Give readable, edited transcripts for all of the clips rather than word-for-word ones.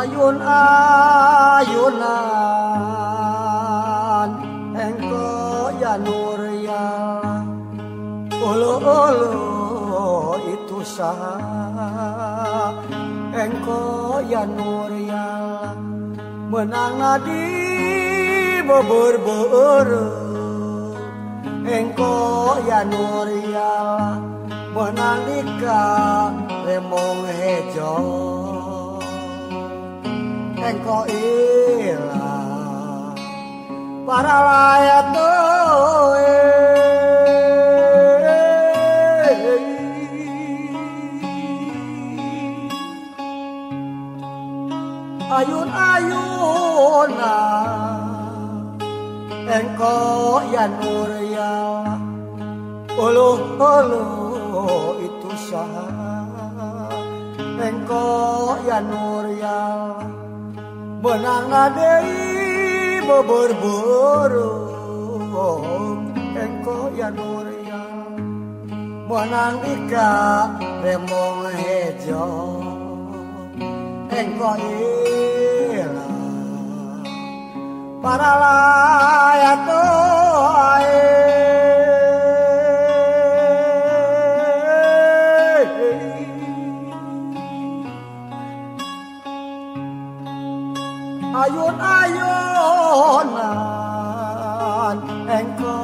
ayun-ayunan engko ya Nuria ulu-ulu itu sah engko ya Nuria menang di bebur-beur engko ya Nuria menang dika remong hejo engko ilang para layat toe ayun-ayuna engko ya Nuria uluh-uluh itu sah engko ya Nuria menang adei bebur-buru engko ya Nuria menang ika remong hejo engko ilah para layatoh ae ayun-ayunan engko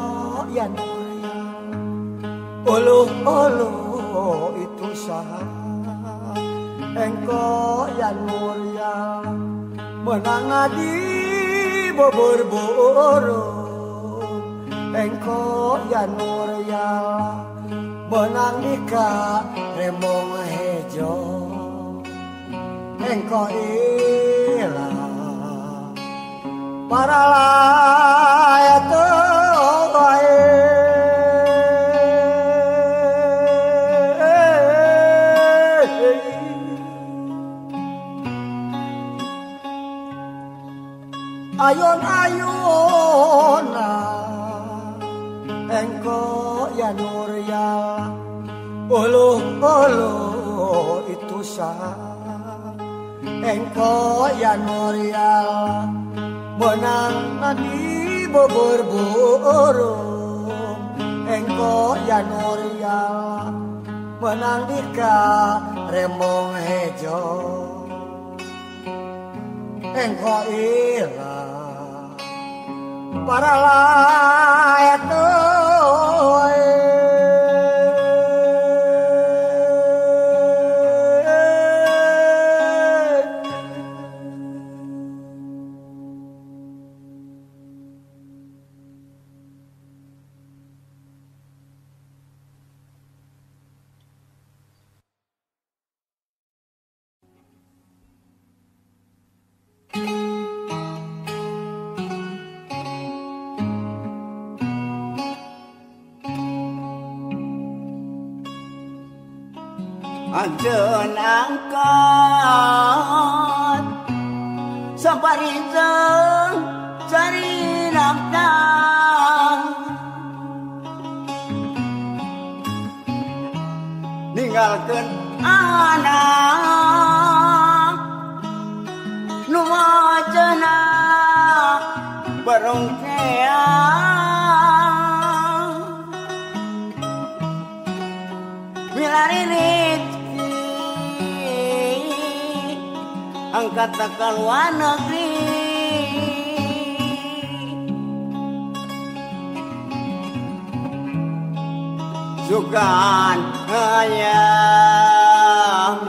ya Nuria uluh-uluh itu sah engko ya Nuria menang di bebur-buru engko ya Nuria menang dika remong hejo engko ilang para layat tobae ayun-ayuna engko ya Nuria uluh-uluh itu sah engko ya Nuria menang di bebur-burung engko ya Nuria menang dika remong hejo engko ilang para layat toe anjeun angkat saparinjang cari nafkah ninggalkeun anak nu macenah bareng teang milaririk angkat ke luar negeri sukan hayang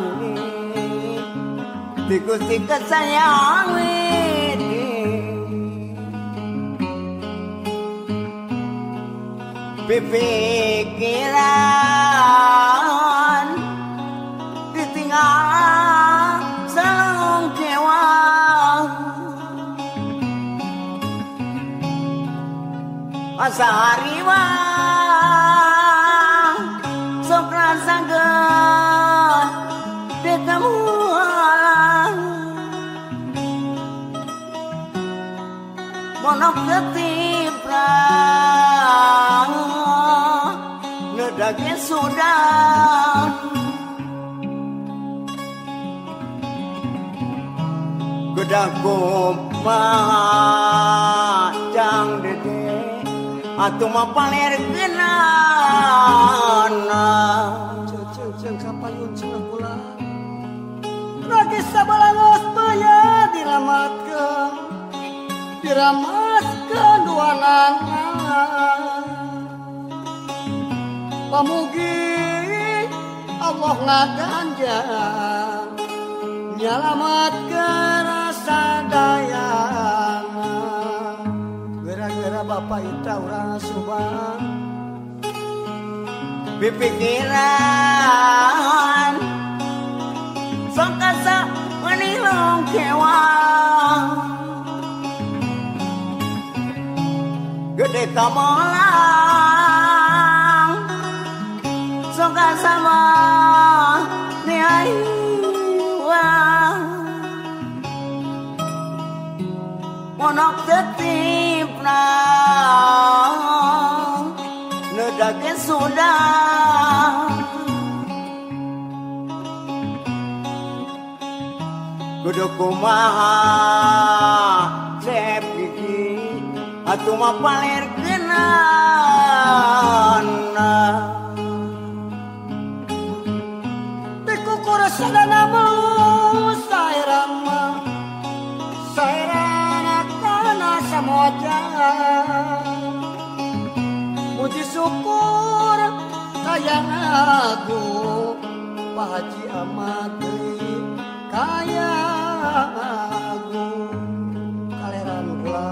di Gusti kesayang witi pipikiran ditinggal asariwa sopran sanggat ditemuan monok ketipran ngedagi sudah jago macang dede atau mapaler kenana ceceng ceng kapayun cenah pula rage sabalangos taya diramatkeun duanana pamugi Allah ngaganja nyalamat kerasa dayana gara-gara bapak itu orang subang pipikiran songkasa menilung kewan gede kamolang songkasa menilung monok tetip nang nedake sudah kudu kumaha cep gigi atuh mapaler kenana dikukur sadana mulu saerama saerama puji syukur kayang aku Pak Haji Amati kayang aku kaleran pula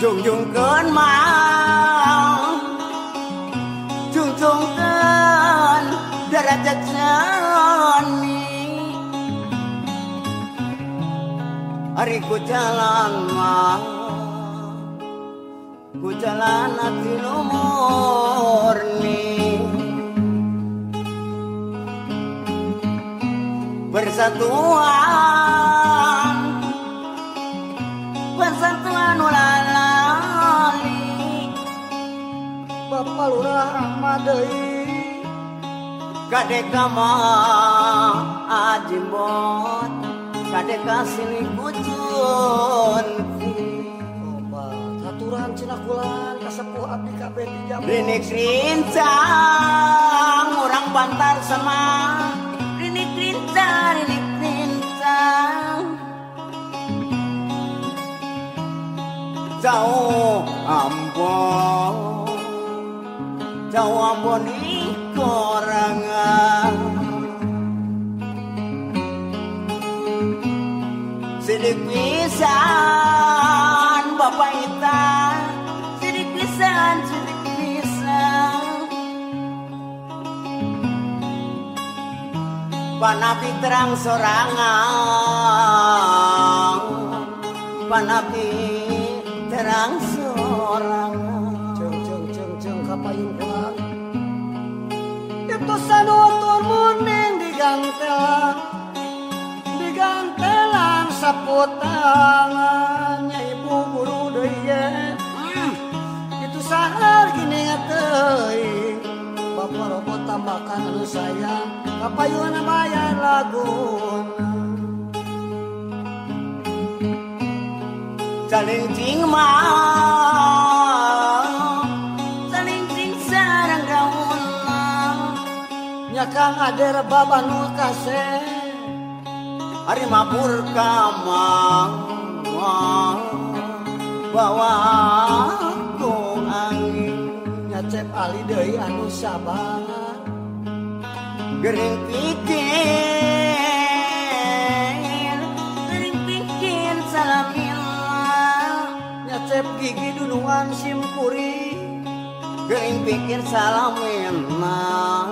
jungjungkeun mang jungjungkeun derajat jani hari ku jalan hati murni persatuan persatuan ulalali Bapak Lurah Ahmad deui kadek mah ajimbot kadek sini kucunti aturan cenah kulan kasepuh abdi kabeh dijamuk rinik rincang urang bantar semang rinik rincang jauh ambon di korangan sidik pisan Bapak Ita sidik pisan panapi terang sorangan panapi terang sorangan jeng kapayun pulang itu sanutur muning digantelang saputangannya ibu guru deye itu sahar gini ngeteuing bapak robot tambahkan anu sayang kapayuna bayar lagu calincing sareng gauna nyakang ader babanul kaseh hari mabur kamang bawa aku angin nyacep Ali deui anu sabar gering pikir salamillah nyacep gigi duluan simkuri gering pikir salamillah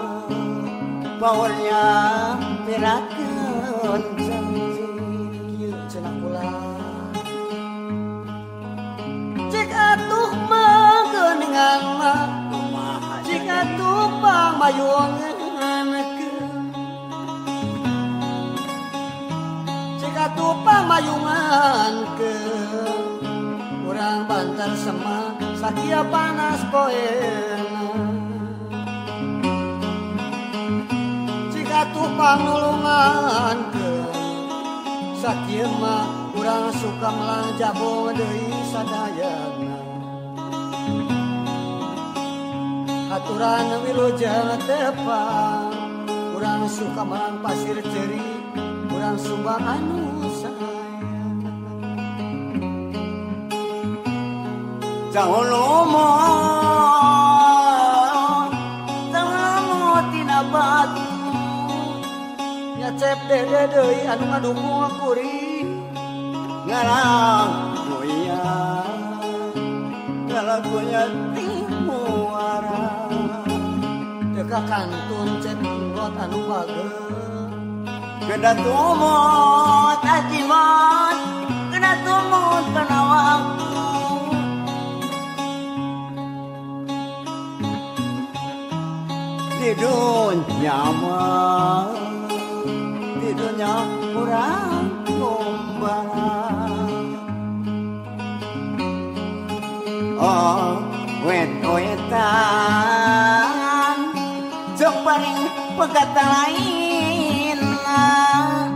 powernya pirakeun atuh mangeuningan mah jika tuh pamayungan ke urang bantar semang sakia panas poena jika tuh panulungan ke Sakit mah kurang suka melanjabung dari sadayana. Haturan wilujeng tepang, kurang suka melang pasir ceri, kurang sumbang anu sayang. Jauh lomo, jauh tina batu. Nyacep dede dei anu ngadukung kuri ngarang goyang dalam goyang timuara teka kantun cek manggot anu bagel geda tumut ajiman geda tumut kana waktu di dunia mah dunia kurang kumbaran. Oh, wet-wetan jok paling pegatan lain lah.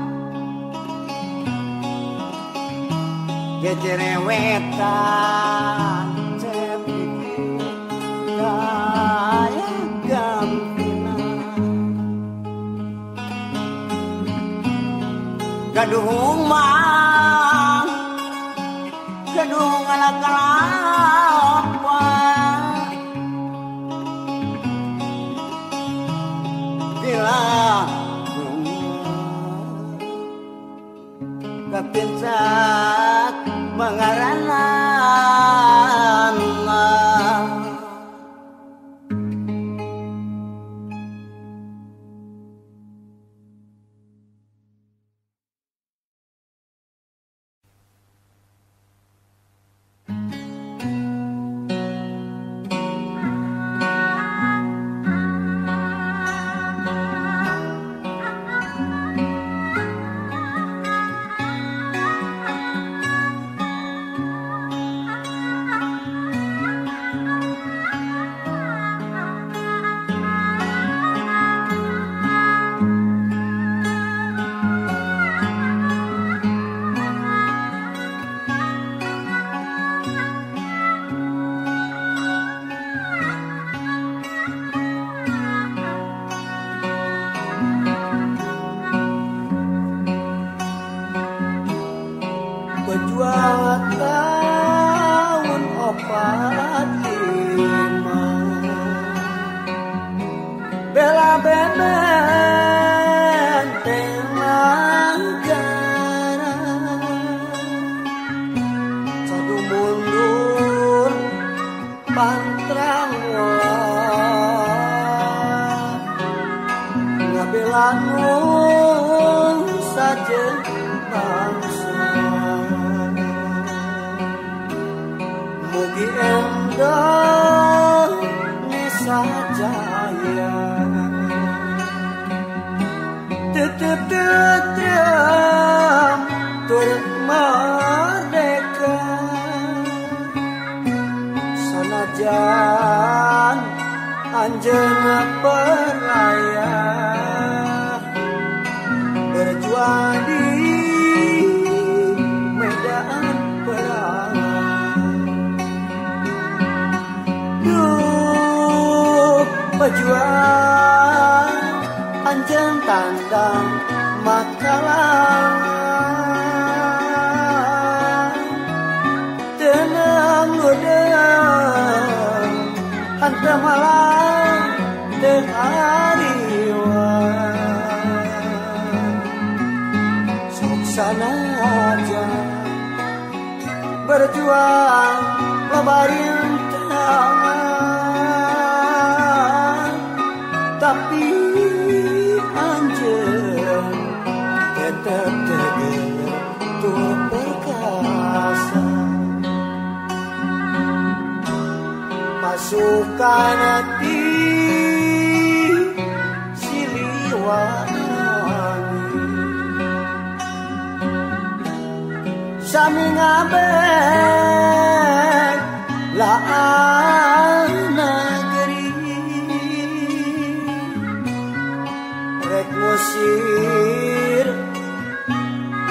Gecerewetan cepikir kaya gambar. Gadung mang, gadung ala kelapa. Bila kepincak mengaranan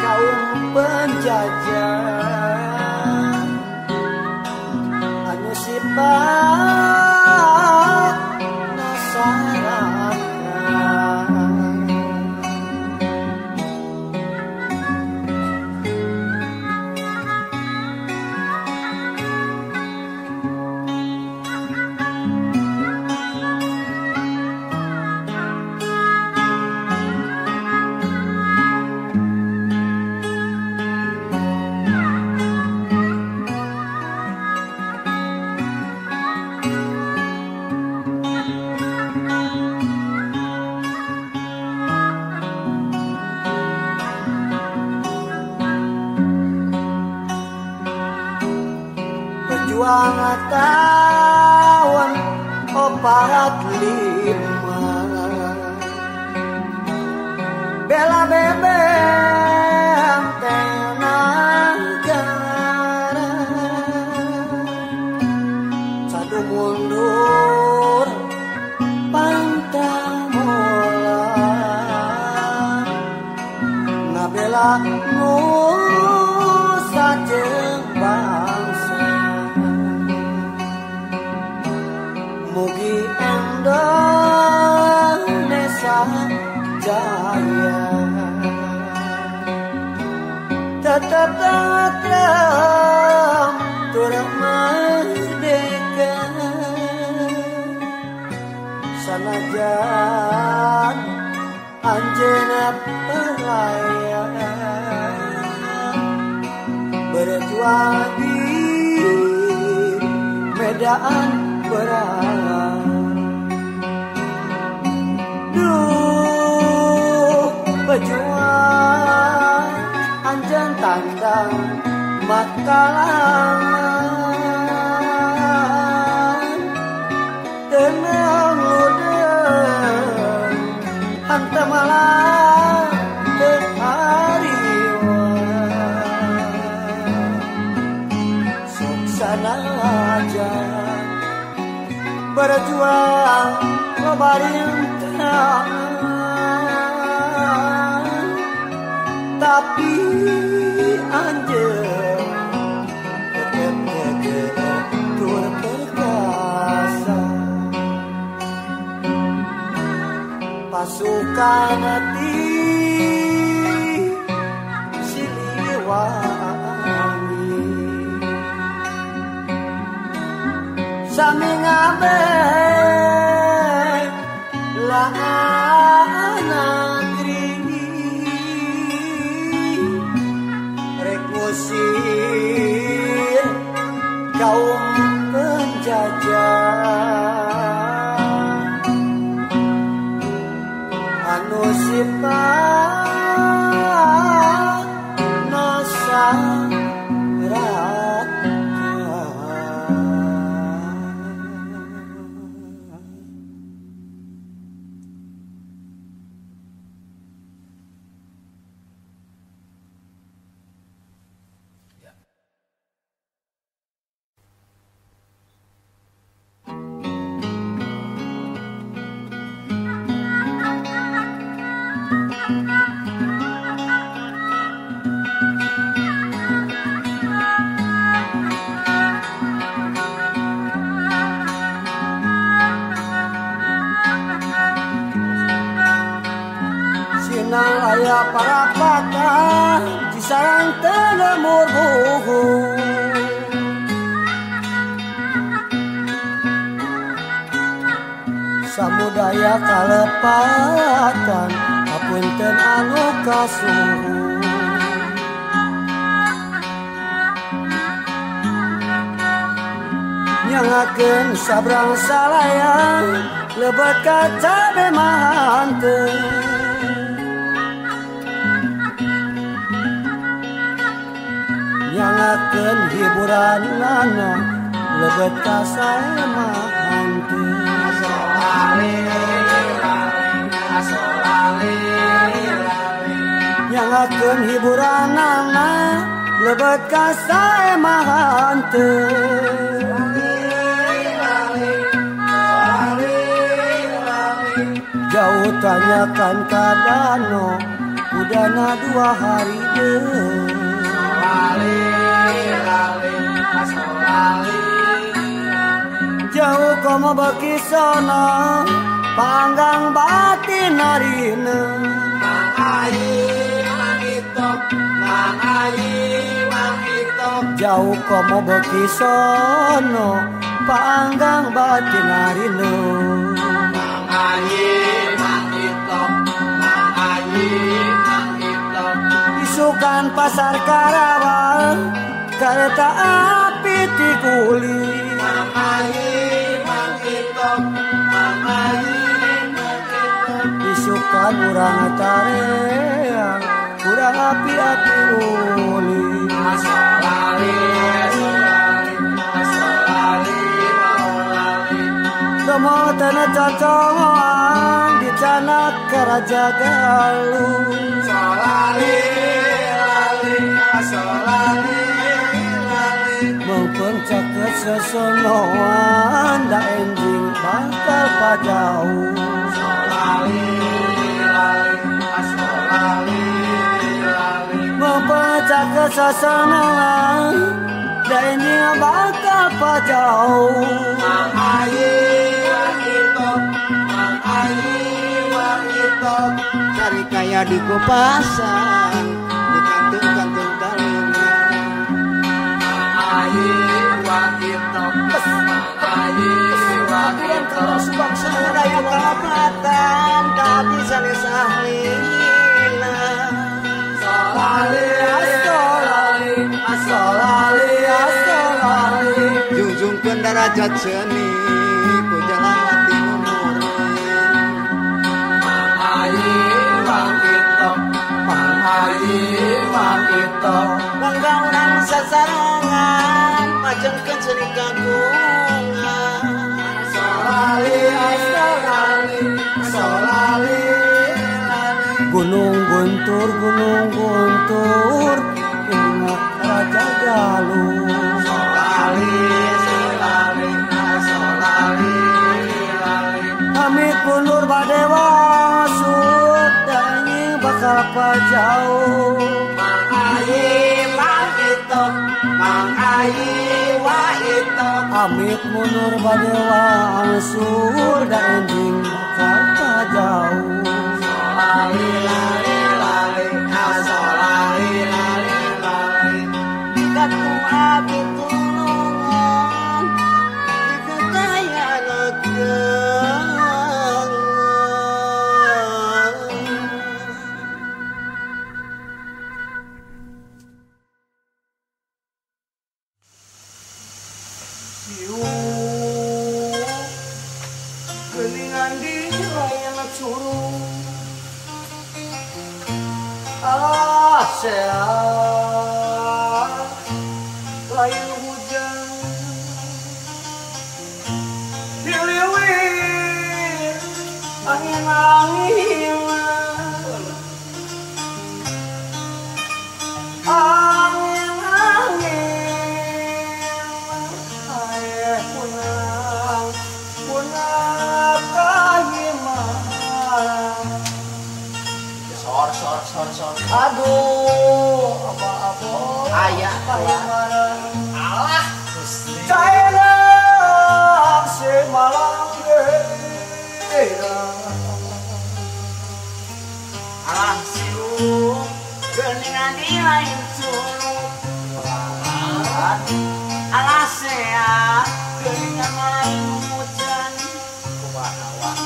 kaum Tawan opat lima bela bebek tenaga satu mundur pantang mula nabela nusa jembang Mugi Indonesia jaya tetap tentram turut merdeka sanajan anjena pelayan berjuang di medan berang duh pejuang anjen tandang makalan tenang udeng hantam malam berhariwan suksana aja berjuang lebarin tenang tapi anjir tetap turut perkasa pasukan hati Siliwangi sami ngabe para patah disayang telemur buhu samudaya kalepatan apunten anu kasuhu nyangakeun sabrang salaya lebet kaca bemahanteun nyangakeun hiburan nana lebet ka saemahan teh nyangakeun hiburan nana lebet ka saemahan teh jauh tanyakan kadano udana dua hari deh Lali, lali, asal lali. agama bagi sana panggang batin narina. Mang Ayi, Mang Itok, Mang Ayi, Mang Itok. Jauh komo bagi sana panggang batin narina. Mang Ayi, Mang Itok, Mang Ayi, Mang Itok. Isukan pasar Karawang kereta api tikuli. Mang Ayi, Mang Itok, Mang Ayi, Mang Itok. Isukan kurang tareang, kurang api-api uli. Masolali, masolali, masolali, masolali. Demo tanah cocongan di tanah keraja galung. Solali, lali, masolali. Mengpencak kesesenuan dah enjing bakal padau. Solali, lali, asolali, lali. Mengpencak kesesenuan dah enjing bakal padau. Mang Ayi, Mang Itok, Mang Ayi, Mang Itok. Cari kaya di kupasan, di kantung-kantung telinga. Mang Ayi, Mang Itok, Mang Ayi, Mang Itok. Sebab semua daya kelabatan tak bisa disahlina. Solali, asolali, asolali, asolali. Junjungkan darajat seni, ku jalan hati murni. Mang Ayi, Mang Itok, Mang Ayi, Mang Itok. Penggawanan sasarangan jengkan serikat bunga. Solali, solali, solali. Gunung Guntur, Gunung Guntur, ingat Raja Galung. Solali, solali, solali. Amit mundur badewa sudahnya bakal pejauh. Mang Ayi, Mang Itok, Mang Ayi. Amit mundur badewa sur dan enjing kata jauh. Solali, lali, lali, asolali, lali, lali. Dikatu api tulungan, dikataya negang. Kelingan di yang suruh sehat layu hujan diliwir angin-angin aduh apa ayah pahlawan Allah cairlah semalam Allah siu geningan lain turun Allah saya geningan lain hujan kebahawan.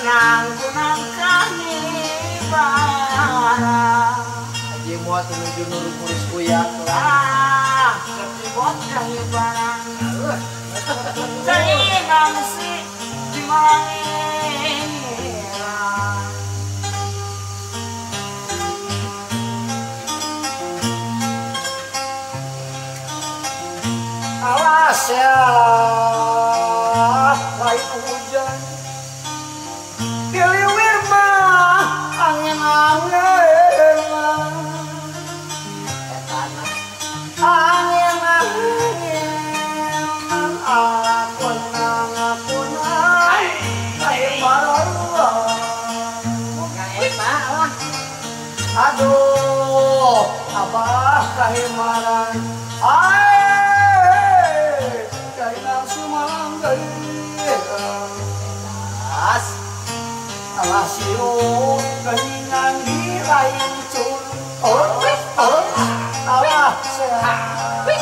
Kunang-kunang kami barang Haji muat menuju nurut mulis kuyak lah ketibot kami barang jadi nangsi di malam awas ya aku nang aku nang air marah. kahe marang ae kahe langsung malang kahe as alasio kahe nangi lain cun alah sehat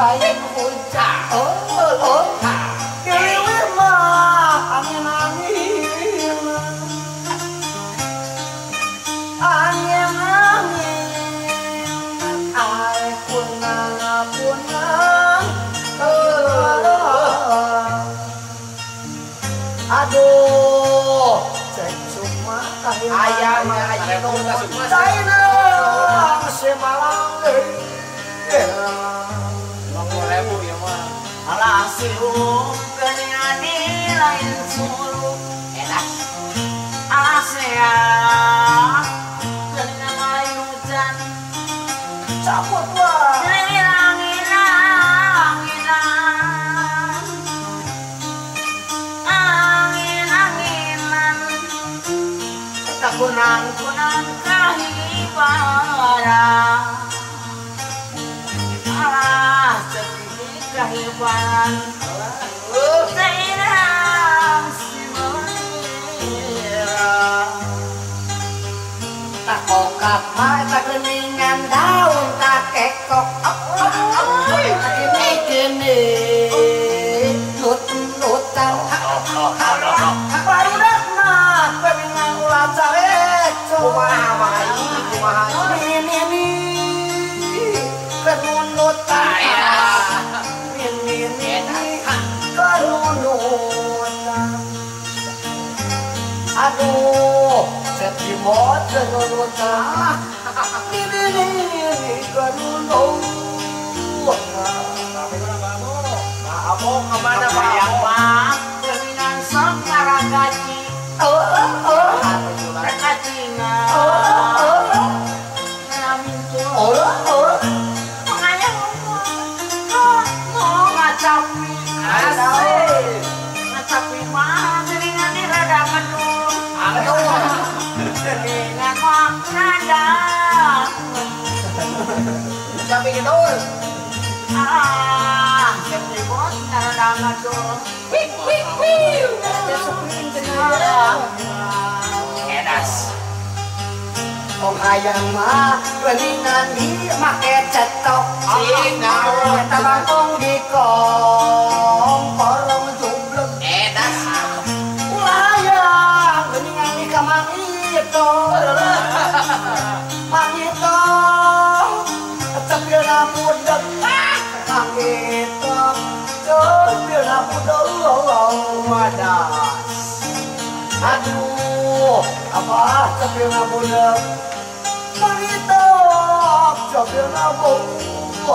lain hujan kiri mah angin ayam ayam kau tak semua China semalam Rp 20.000 ya mah alasiu dengan lain suru enak alasia dengan air hujan caput wah hilang hilang hilang angin anginan kunang-kunang kahibara alah sedih kahibaran seirang simera tak kokap tak keningan daun tak kekok gini-gini lut-lutan baru datang keningan ulang cari kumaha ini kerunut ini kerunut aduh sepi mod kerunut ini kerunut kamu kemana bayang pak keringan sok naragaji Sampai ke dor. Ah, sepi bos narada dor. Wik wik wik. Sepin jenara. Edas. Ong hayang mah kelingan di make cetok. Cina tabakong di kong porong jublek. Edas. Ulayang kelingan di kamang itu. Mang Itok. Bila muda Mang Itok bila muda madas aduh apa bila muda Mang Itok bila muda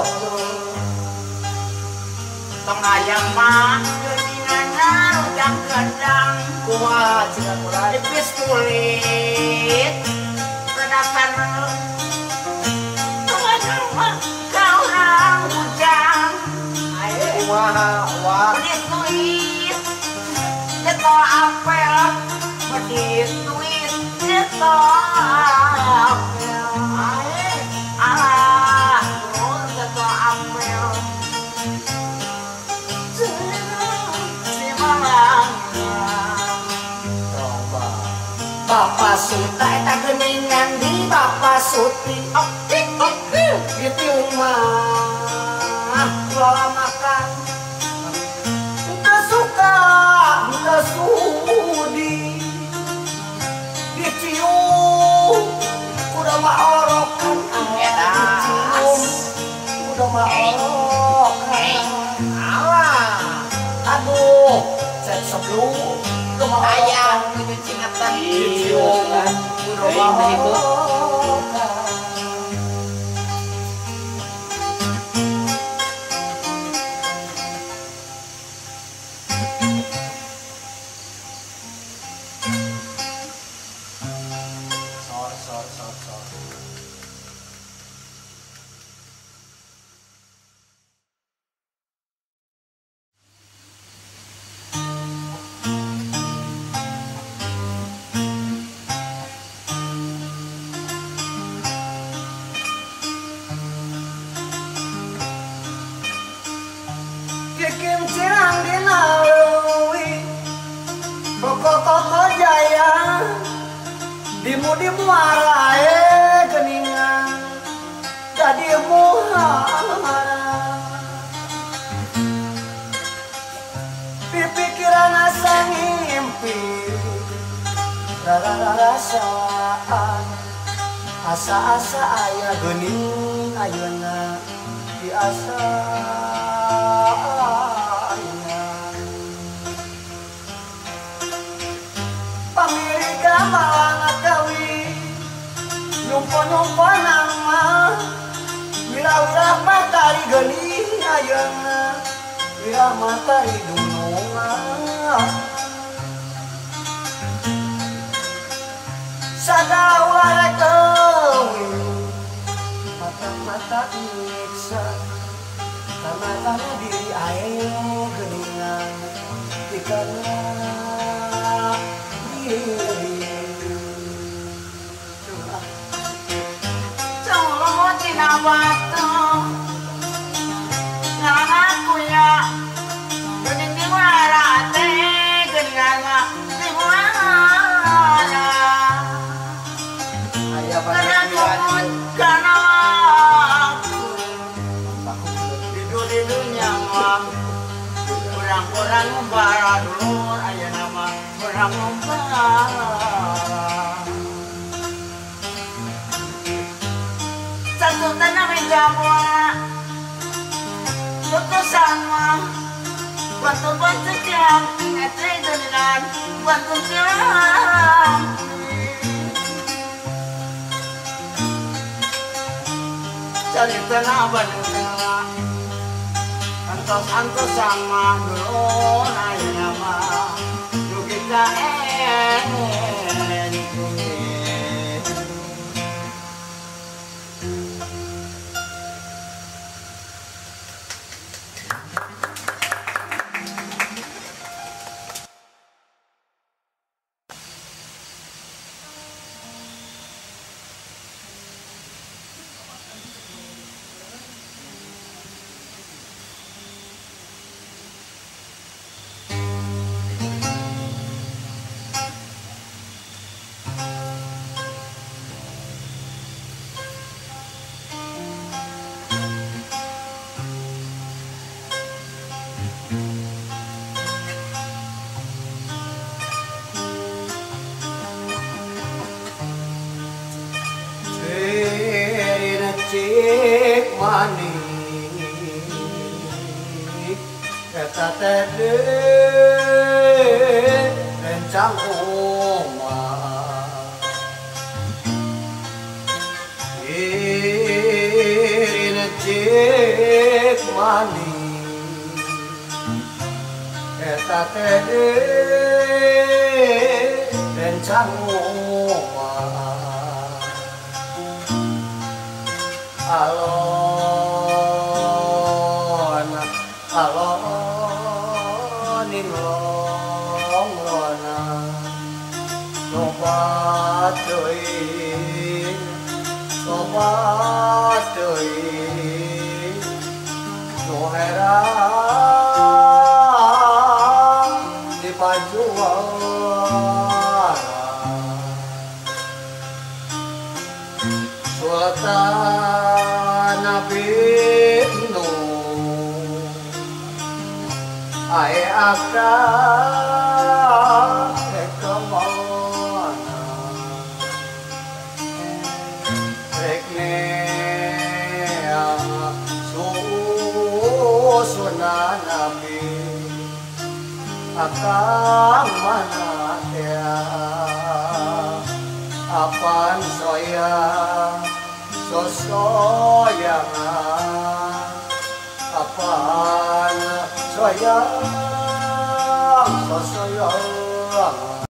tong ayam mah kelingannya udang kedang kuah jika mulai tipis kulit redakan kaurang hujan pedituit ceto apel pedituit ceto apel alah ceto apel di malang Bapak Suta tak keningan di Bapak Suti di rumah pola makan nggak sudi dicium udah mah orokan dicium udah mah orokan alah aduh set sebelum udah mah ayam cuci ngatan dicium udah mah orokan jadi muara air keningan, jadi muara di pikiran asang ngimpi rasaan asa-asa ayah gening ayana di asa-anya pamirika malang gawi nyumpo-nyumpo nama wira-wira matari gening ayana wira matari dunungan sadar warek kewi mata-mata nyiksa mata-mata diri ayo geningan dikena diri cenglomo cinawatu nganak kuya gening diwarate geningan karena didu-didunya mah kurang-kurang membara dulu aja nama kurang membara satu tanah menjawa putusan mah bantu-bantu jam etri dengan bantu jam dari tengah benar antos-antos sama dulu ayo nama dugi kaen